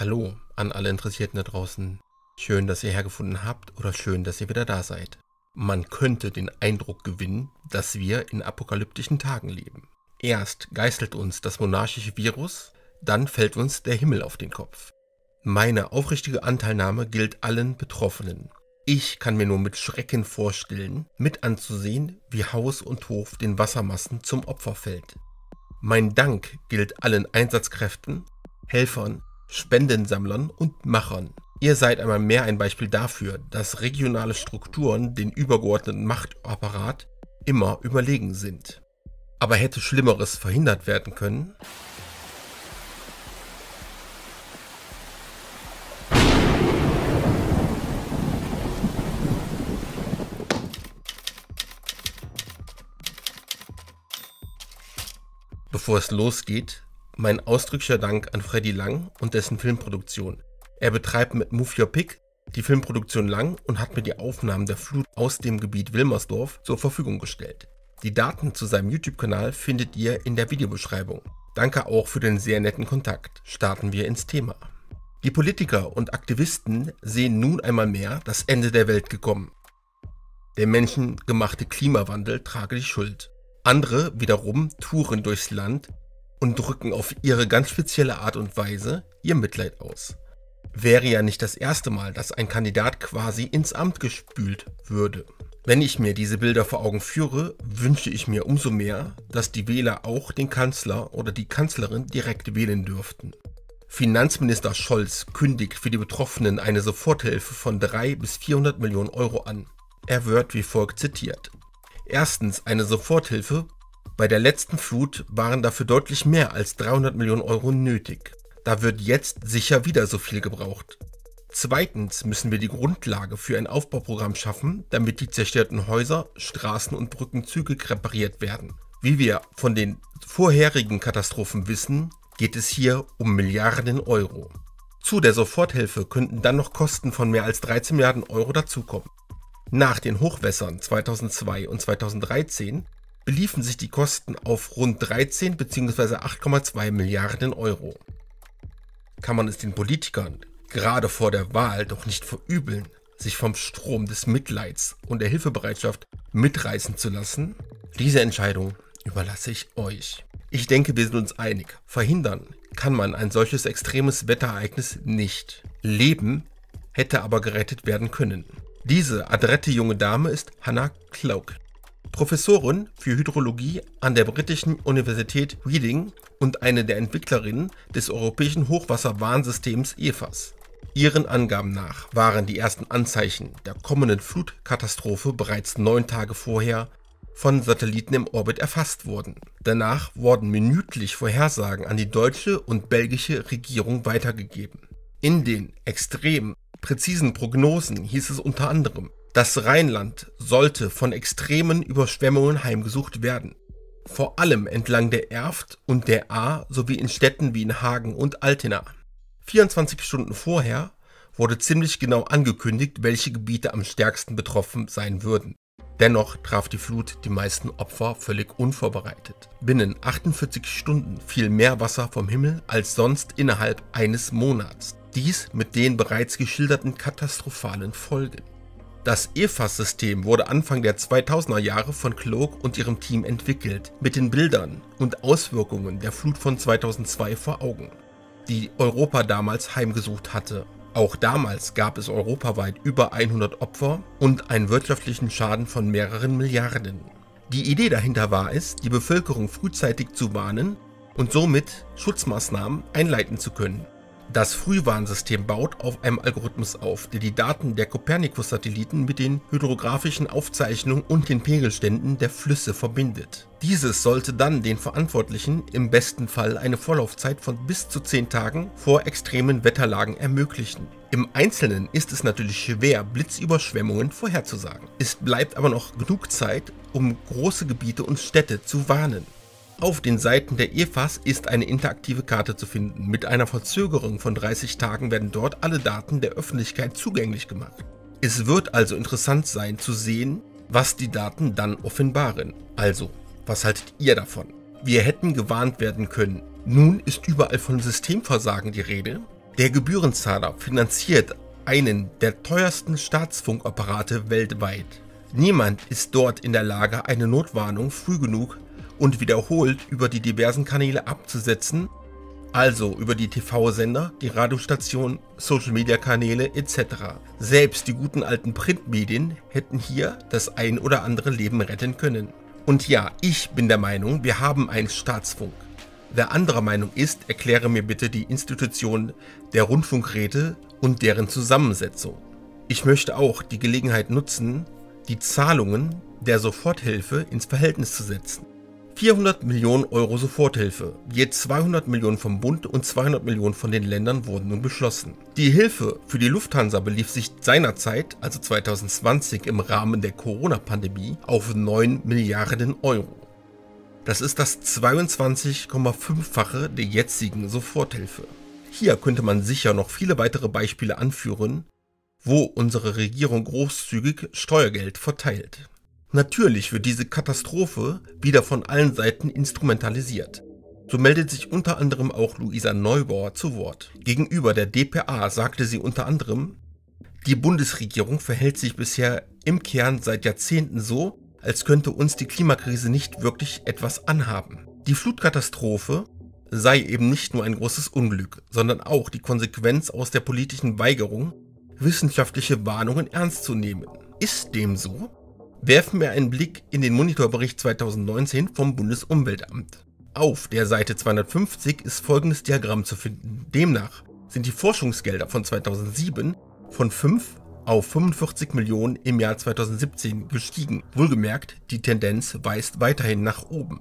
Hallo an alle Interessierten da draußen. Schön, dass ihr hergefunden habt oder schön, dass ihr wieder da seid. Man könnte den Eindruck gewinnen, dass wir in apokalyptischen Tagen leben. Erst geißelt uns das monarchische Virus, dann fällt uns der Himmel auf den Kopf. Meine aufrichtige Anteilnahme gilt allen Betroffenen. Ich kann mir nur mit Schrecken vorstellen, mit anzusehen, wie Haus und Hof den Wassermassen zum Opfer fällt. Mein Dank gilt allen Einsatzkräften, Helfern, Spendensammlern und Machern. Ihr seid einmal mehr ein Beispiel dafür, dass regionale Strukturen den übergeordneten Machtapparat immer überlegen sind. Aber hätte Schlimmeres verhindert werden können? Bevor es losgeht, mein ausdrücklicher Dank an Freddy Lang und dessen Filmproduktion. Er betreibt mit Move Your Pick die Filmproduktion Lang und hat mir die Aufnahmen der Flut aus dem Gebiet Wilmersdorf zur Verfügung gestellt. Die Daten zu seinem YouTube-Kanal findet ihr in der Videobeschreibung. Danke auch für den sehr netten Kontakt. Starten wir ins Thema. Die Politiker und Aktivisten sehen nun einmal mehr das Ende der Welt gekommen. Der menschengemachte Klimawandel trage die Schuld. Andere wiederum touren durchs Land und drücken auf ihre ganz spezielle Art und Weise ihr Mitleid aus. Wäre ja nicht das erste Mal, dass ein Kandidat quasi ins Amt gespült würde. Wenn ich mir diese Bilder vor Augen führe, wünsche ich mir umso mehr, dass die Wähler auch den Kanzler oder die Kanzlerin direkt wählen dürften. Finanzminister Scholz kündigt für die Betroffenen eine Soforthilfe von 3 bis 400 Millionen Euro an. Er wird wie folgt zitiert. Erstens eine Soforthilfe. Bei der letzten Flut waren dafür deutlich mehr als 300 Millionen Euro nötig. Da wird jetzt sicher wieder so viel gebraucht. Zweitens müssen wir die Grundlage für ein Aufbauprogramm schaffen, damit die zerstörten Häuser, Straßen und Brücken zügig repariert werden. Wie wir von den vorherigen Katastrophen wissen, geht es hier um Milliarden Euro. Zu der Soforthilfe könnten dann noch Kosten von mehr als 13 Milliarden Euro dazukommen. Nach den Hochwässern 2002 und 2013 beliefen sich die Kosten auf rund 13 bzw. 8,2 Milliarden Euro. Kann man es den Politikern gerade vor der Wahl doch nicht verübeln, sich vom Strom des Mitleids und der Hilfebereitschaft mitreißen zu lassen? Diese Entscheidung überlasse ich euch. Ich denke, wir sind uns einig. Verhindern kann man ein solches extremes Wetterereignis nicht. Leben hätte aber gerettet werden können. Diese adrette junge Dame ist Hannah Cloke, Professorin für Hydrologie an der britischen Universität Reading und eine der Entwicklerinnen des europäischen Hochwasserwarnsystems EFAS. Ihren Angaben nach waren die ersten Anzeichen der kommenden Flutkatastrophe bereits 9 Tage vorher von Satelliten im Orbit erfasst worden. Danach wurden minütlich Vorhersagen an die deutsche und belgische Regierung weitergegeben. In den extrem präzisen Prognosen hieß es unter anderem, das Rheinland sollte von extremen Überschwemmungen heimgesucht werden. Vor allem entlang der Erft und der Ahr sowie in Städten wie in Hagen und Altena. 24 Stunden vorher wurde ziemlich genau angekündigt, welche Gebiete am stärksten betroffen sein würden. Dennoch traf die Flut die meisten Opfer völlig unvorbereitet. Binnen 48 Stunden fiel mehr Wasser vom Himmel als sonst innerhalb eines Monats. Dies mit den bereits geschilderten katastrophalen Folgen. Das EFAS-System wurde Anfang der 2000er Jahre von Cloke und ihrem Team entwickelt, mit den Bildern und Auswirkungen der Flut von 2002 vor Augen, die Europa damals heimgesucht hatte. Auch damals gab es europaweit über 100 Opfer und einen wirtschaftlichen Schaden von mehreren Milliarden. Die Idee dahinter war es, die Bevölkerung frühzeitig zu warnen und somit Schutzmaßnahmen einleiten zu können. Das Frühwarnsystem baut auf einem Algorithmus auf, der die Daten der Kopernikus-Satelliten mit den hydrographischen Aufzeichnungen und den Pegelständen der Flüsse verbindet. Dieses sollte dann den Verantwortlichen im besten Fall eine Vorlaufzeit von bis zu 10 Tagen vor extremen Wetterlagen ermöglichen. Im Einzelnen ist es natürlich schwer, Blitzüberschwemmungen vorherzusagen. Es bleibt aber noch genug Zeit, um große Gebiete und Städte zu warnen. Auf den Seiten der EFAS ist eine interaktive Karte zu finden. Mit einer Verzögerung von 30 Tagen werden dort alle Daten der Öffentlichkeit zugänglich gemacht. Es wird also interessant sein zu sehen, was die Daten dann offenbaren. Also, was haltet ihr davon? Wir hätten gewarnt werden können. Nun ist überall von Systemversagen die Rede. Der Gebührenzahler finanziert einen der teuersten Staatsfunkapparate weltweit. Niemand ist dort in der Lage, eine Notwarnung früh genug und wiederholt über die diversen Kanäle abzusetzen, also über die TV-Sender, die Radiostationen, Social-Media-Kanäle etc. Selbst die guten alten Printmedien hätten hier das ein oder andere Leben retten können. Und ja, ich bin der Meinung, wir haben einen Staatsfunk. Wer anderer Meinung ist, erkläre mir bitte die Institution der Rundfunkräte und deren Zusammensetzung. Ich möchte auch die Gelegenheit nutzen, die Zahlungen der Soforthilfe ins Verhältnis zu setzen. 400 Millionen Euro Soforthilfe, je 200 Millionen vom Bund und 200 Millionen von den Ländern wurden nun beschlossen. Die Hilfe für die Lufthansa belief sich seinerzeit, also 2020 im Rahmen der Corona-Pandemie, auf 9 Milliarden Euro. Das ist das 22,5-fache der jetzigen Soforthilfe. Hier könnte man sicher noch viele weitere Beispiele anführen, wo unsere Regierung großzügig Steuergeld verteilt. Natürlich wird diese Katastrophe wieder von allen Seiten instrumentalisiert. So meldet sich unter anderem auch Luisa Neubauer zu Wort. Gegenüber der dpa sagte sie unter anderem, die Bundesregierung verhält sich bisher im Kern seit Jahrzehnten so, als könnte uns die Klimakrise nicht wirklich etwas anhaben. Die Flutkatastrophe sei eben nicht nur ein großes Unglück, sondern auch die Konsequenz aus der politischen Weigerung, wissenschaftliche Warnungen ernst zu nehmen. Ist dem so? Werfen wir einen Blick in den Monitorbericht 2019 vom Bundesumweltamt. Auf der Seite 250 ist folgendes Diagramm zu finden. Demnach sind die Forschungsgelder von 2007 von 5 auf 45 Millionen im Jahr 2017 gestiegen. Wohlgemerkt, die Tendenz weist weiterhin nach oben.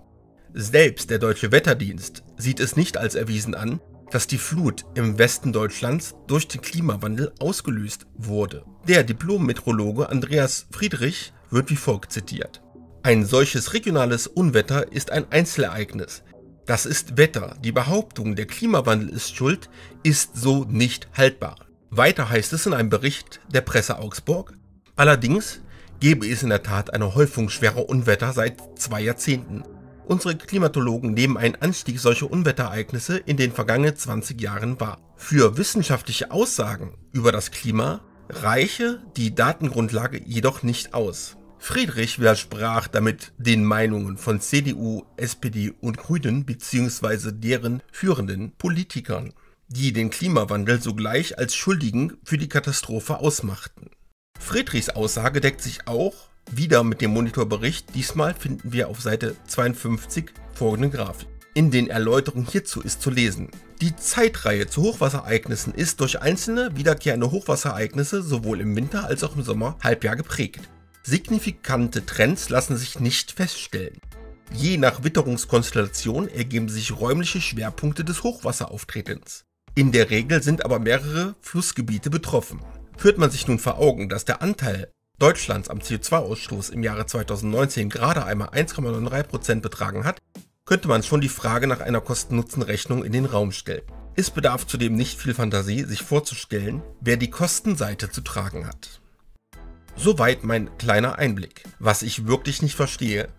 Selbst der Deutsche Wetterdienst sieht es nicht als erwiesen an, dass die Flut im Westen Deutschlands durch den Klimawandel ausgelöst wurde. Der Diplom-Meteorologe Andreas Friedrich wird wie folgt zitiert. Ein solches regionales Unwetter ist ein Einzelereignis. Das ist Wetter. Die Behauptung, der Klimawandel ist schuld, ist so nicht haltbar. Weiter heißt es in einem Bericht der Presse Augsburg, allerdings gäbe es in der Tat eine Häufung schwerer Unwetter seit 2 Jahrzehnten. Unsere Klimatologen nehmen einen Anstieg solcher Unwetterereignisse in den vergangenen 20 Jahren wahr. Für wissenschaftliche Aussagen über das Klima reiche die Datengrundlage jedoch nicht aus. Friedrich widersprach damit den Meinungen von CDU, SPD und Grünen bzw. deren führenden Politikern, die den Klimawandel sogleich als Schuldigen für die Katastrophe ausmachten. Friedrichs Aussage deckt sich auch wieder mit dem Monitorbericht, diesmal finden wir auf Seite 52 folgende Grafik. In den Erläuterungen hierzu ist zu lesen, die Zeitreihe zu Hochwasserereignissen ist durch einzelne wiederkehrende Hochwasserereignisse sowohl im Winter- als auch im Sommerhalbjahr geprägt. Signifikante Trends lassen sich nicht feststellen. Je nach Witterungskonstellation ergeben sich räumliche Schwerpunkte des Hochwasserauftretens. In der Regel sind aber mehrere Flussgebiete betroffen. Führt man sich nun vor Augen, dass der Anteil Deutschlands am CO2-Ausstoß im Jahre 2019 gerade einmal 1,93% betragen hat, könnte man schon die Frage nach einer Kosten-Nutzen-Rechnung in den Raum stellen. Es bedarf zudem nicht viel Fantasie, sich vorzustellen, wer die Kostenseite zu tragen hat. Soweit mein kleiner Einblick. Was ich wirklich nicht verstehe,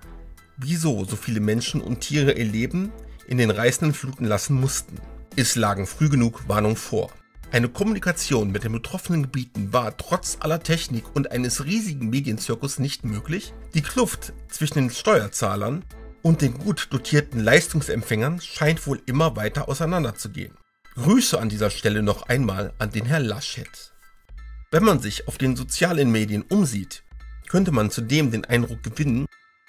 wieso so viele Menschen und Tiere ihr Leben in den reißenden Fluten lassen mussten. Es lagen früh genug Warnungen vor. Eine Kommunikation mit den betroffenen Gebieten war trotz aller Technik und eines riesigen Medienzirkus nicht möglich. Die Kluft zwischen den Steuerzahlern und den gut dotierten Leistungsempfängern scheint wohl immer weiter auseinanderzugehen. Grüße an dieser Stelle noch einmal an den Herrn Laschet. Wenn man sich auf den sozialen Medien umsieht, könnte man zudem den Eindruck gewinnen,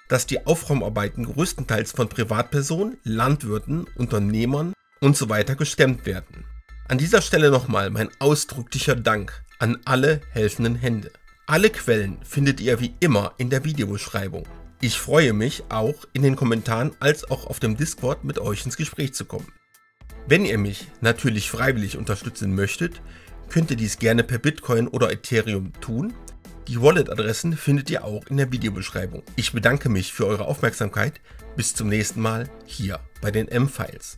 dass die Aufräumarbeiten größtenteils von Privatpersonen, Landwirten, Unternehmern usw. gestemmt werden. An dieser Stelle nochmal mein ausdrücklicher Dank an alle helfenden Hände. Alle Quellen findet ihr wie immer in der Videobeschreibung. Ich freue mich auch in den Kommentaren als auch auf dem Discord mit euch ins Gespräch zu kommen. Wenn ihr mich natürlich freiwillig unterstützen möchtet, könnt ihr dies gerne per Bitcoin oder Ethereum tun. Die Wallet-Adressen findet ihr auch in der Videobeschreibung. Ich bedanke mich für eure Aufmerksamkeit. Bis zum nächsten Mal hier bei den M-Files.